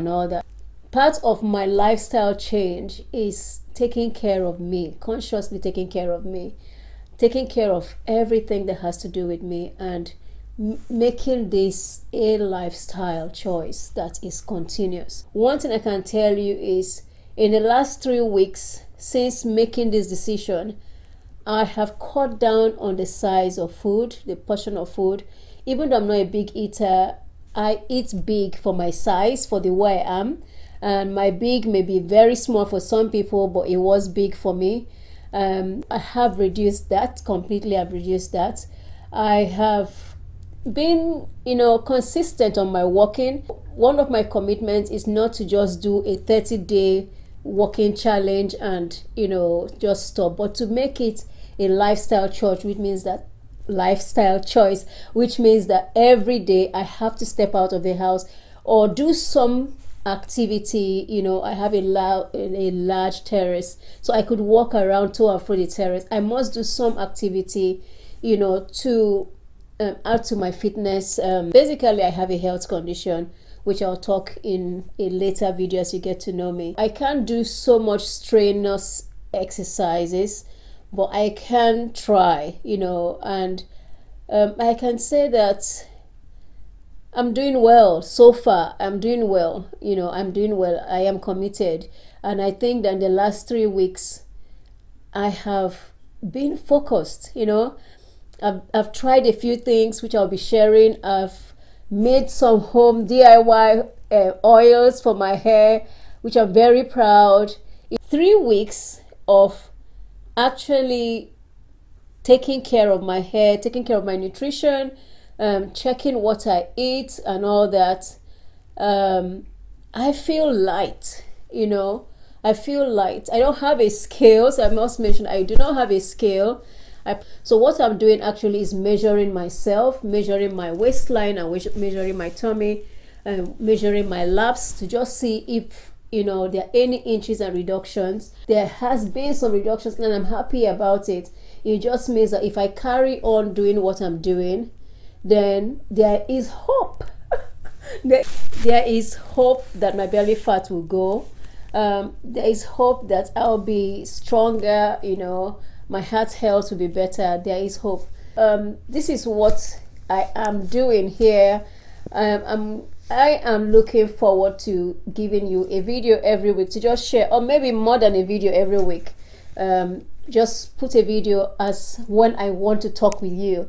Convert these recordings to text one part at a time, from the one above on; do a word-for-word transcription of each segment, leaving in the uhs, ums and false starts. and all that. Part of my lifestyle change is taking care of me, consciously taking care of me, taking care of everything that has to do with me, and making this a lifestyle choice that is continuous. One thing I can tell you is, in the last three weeks since making this decision, I have cut down on the size of food, the portion of food. Even though I'm not a big eater, I eat big for my size, for the way I am, and my big may be very small for some people, but it was big for me. um, I have reduced that completely. I've reduced that. I have been, you know, consistent on my walking. One of my commitments is not to just do a thirty day walking challenge and, you know, just stop, but to make it a lifestyle choice, which means that lifestyle choice, which means that every day I have to step out of the house or do some activity. You know, I have a, la a large terrace, so I could walk around to and fro the terrace. I must do some activity, you know, to Um, add to my fitness. Um, basically, I have a health condition, which I'll talk in a later video as you get to know me. I can't do so much strenuous exercises, but I can try, you know, and um, I can say that I'm doing well so far. I'm doing well, you know, I'm doing well. I am committed. And I think that in the last three weeks, I have been focused, you know. I've, I've tried a few things which I'll be sharing. I've made some home D I Y uh, oils for my hair, which I'm very proud. Three weeks of actually taking care of my hair, taking care of my nutrition, um, checking what I eat and all that. Um, I feel light, you know, I feel light. I don't have a scale, so I must mention I do not have a scale. I, so what I'm doing actually is measuring myself, measuring my waistline, and measuring my tummy, and measuring my laps to just see if, you know, there are any inches and reductions. There has been some reductions, and I'm happy about it. It just means that if I carry on doing what I'm doing, then there is hope. there, there is hope that my belly fat will go. Um, there is hope that I'll be stronger, you know. My heart health will be better. There is hope. Um, this is what I am doing here. Um, I'm, I am looking forward to giving you a video every week to just share, or maybe more than a video every week. Um, just put a video as when I want to talk with you.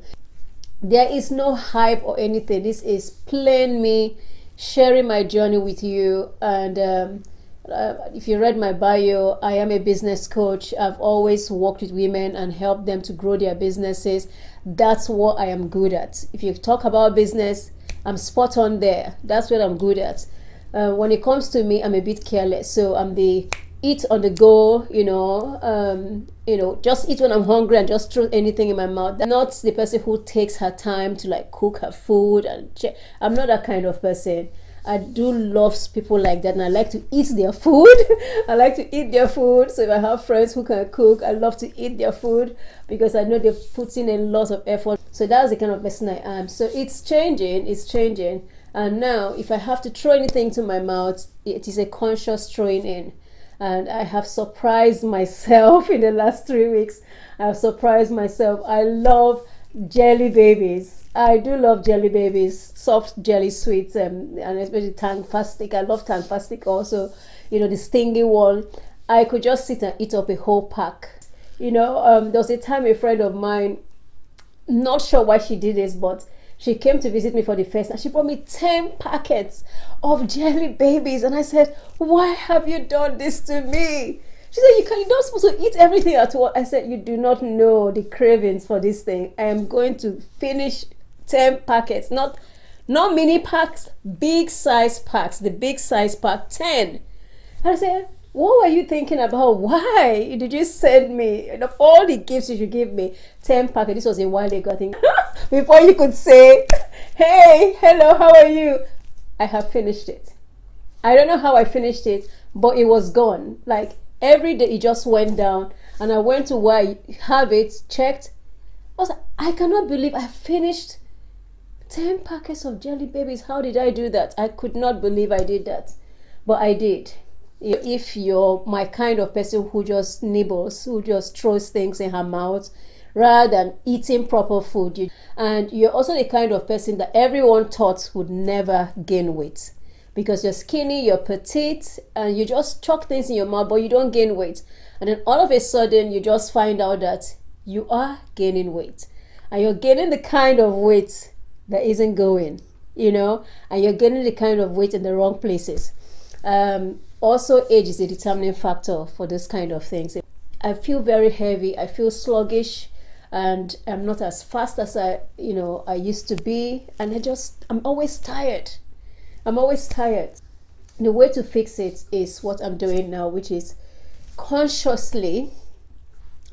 There is no hype or anything. This is plain me sharing my journey with you. And um, Uh, if you read my bio, I am a business coach. I've always worked with women and helped them to grow their businesses. That's what I am good at. If you talk about business, I'm spot on there. That's what I'm good at. Uh, when it comes to me, I'm a bit careless. So I'm the eat on the go, you know, um, you know, just eat when I'm hungry and just throw anything in my mouth. I'm not the person who takes her time to like cook her food and check. I'm not that kind of person. I do love people like that, and I like to eat their food. I like to eat their food. So if I have friends who can cook, I love to eat their food because I know they've put in a lot of effort. So that's the kind of person I am. So it's changing, it's changing. And now if I have to throw anything to my mouth, it is a conscious throwing in. And I have surprised myself in the last three weeks. I've surprised myself. I love jelly babies. I do love jelly babies, soft jelly sweets, um, and especially Tangfastic. I love Tangfastic also, you know, the stingy one. I could just sit and eat up a whole pack. You know, um, there was a time a friend of mine, not sure why she did this, but she came to visit me for the first time. She brought me ten packets of jelly babies, and I said, why have you done this to me? She said, you can, you're not supposed to eat everything at once. I said, you do not know the cravings for this thing. I am going to finish ten packets, not not mini packs, big size packs, the big size pack, ten. I said, what were you thinking about? Why did you send me, and of all the gifts you should give me, ten packets? This was a while ago, I think. Before you could say, hey, hello, how are you? I have finished it. I don't know how I finished it, but it was gone. Like every day it just went down, and I went to where I have it, checked. I was like, I cannot believe I finished ten packets of jelly babies. How did I do that? I could not believe I did that. But I did. If you're my kind of person who just nibbles, who just throws things in her mouth rather than eating proper food, you, and you're also the kind of person that everyone thought would never gain weight, because you're skinny, you're petite, and you just chuck things in your mouth, but you don't gain weight. And then all of a sudden, you just find out that you are gaining weight. And you're gaining the kind of weight that isn't going, you know, and you're gaining the kind of weight in the wrong places. Um, also, age is a determining factor for this kind of things. I feel very heavy, I feel sluggish, and I'm not as fast as I, you know, I used to be. And I just, I'm always tired. I'm always tired. The way to fix it is what I'm doing now, which is consciously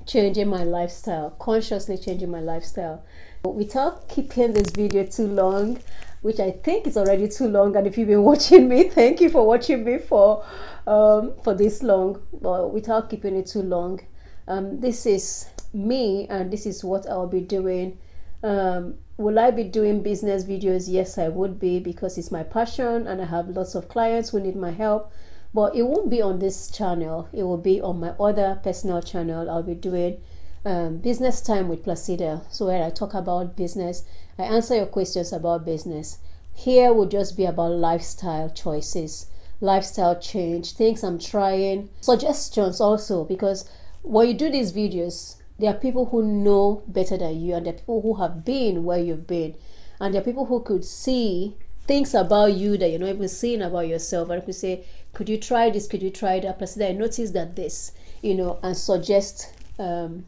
changing my lifestyle, consciously changing my lifestyle. But without keeping this video too long, which I think is already too long, and if you've been watching me, thank you for watching me for, um, for this long, but without keeping it too long. Um, this is me, and this is what I'll be doing. Um, Will I be doing business videos? Yes, I would be, because it's my passion and I have lots of clients who need my help. But it won't be on this channel. It will be on my other personal channel. I'll be doing um, Business Time with Placida. So where I talk about business, I answer your questions about business. Here will just be about lifestyle choices, lifestyle change, things I'm trying, suggestions also, because when you do these videos, there are people who know better than you, and there are people who have been where you've been, and there are people who could see things about you that you're not even seeing about yourself, and could say, could you try this, could you try that, Placida, I noticed that this, you know, and suggest um,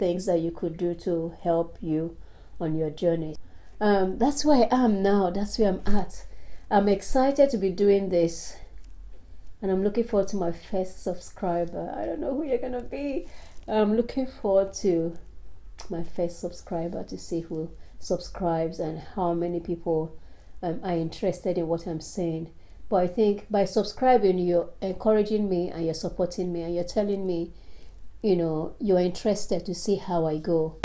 things that you could do to help you on your journey. Um, that's where I am now, that's where I'm at. I'm excited to be doing this, and I'm looking forward to my first subscriber. I don't know who you're gonna be. I'm looking forward to my first subscriber, to see who subscribes and how many people um, are interested in what I'm saying. But I think by subscribing, you're encouraging me, and you're supporting me, and you're telling me, you know, you're interested to see how I go.